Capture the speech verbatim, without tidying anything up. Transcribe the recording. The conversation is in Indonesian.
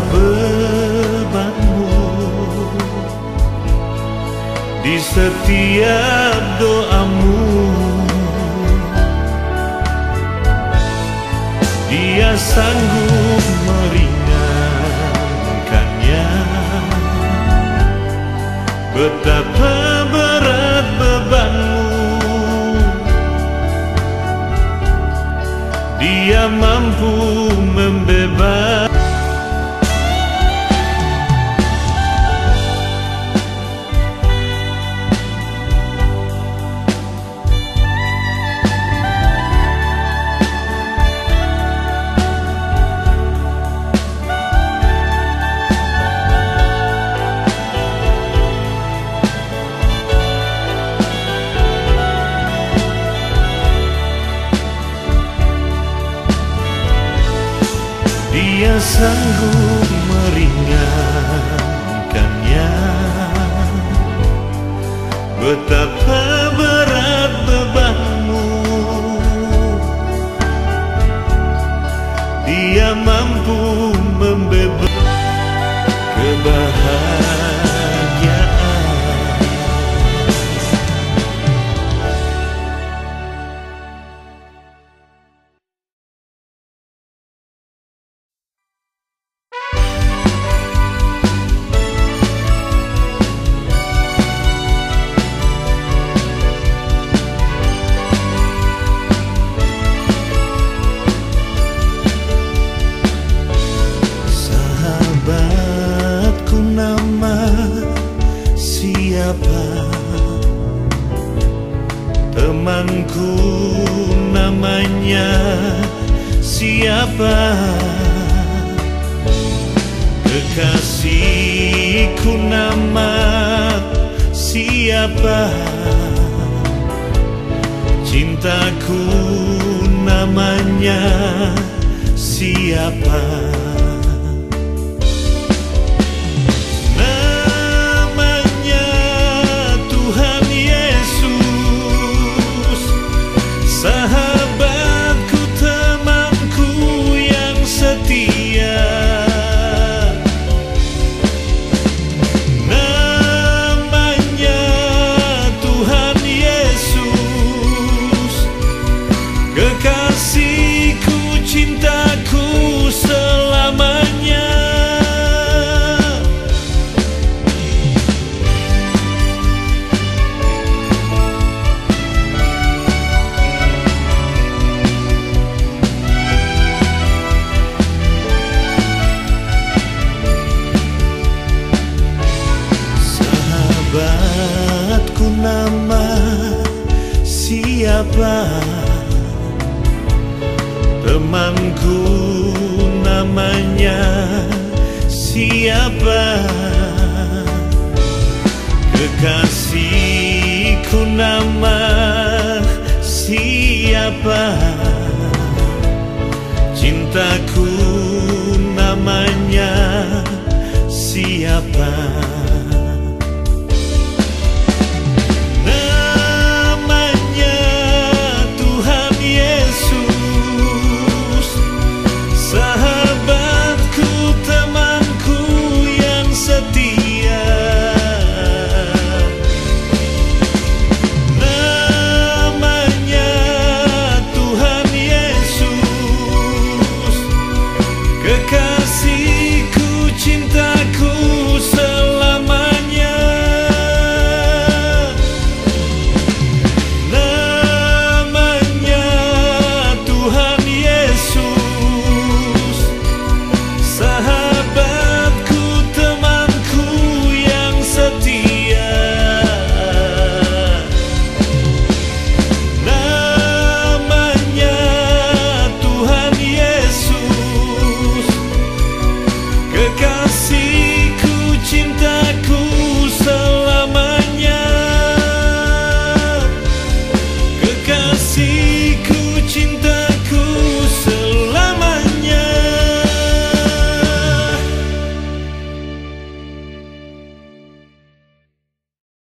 bebanmu, di setiap doamu Dia sanggup meringankannya. Betapa berat bebanmu, Dia mampu membebaskan. Dia sanggup meringankannya. Betapa berat bebanmu, Dia mampu membebaskan. Kebahagiaan Tak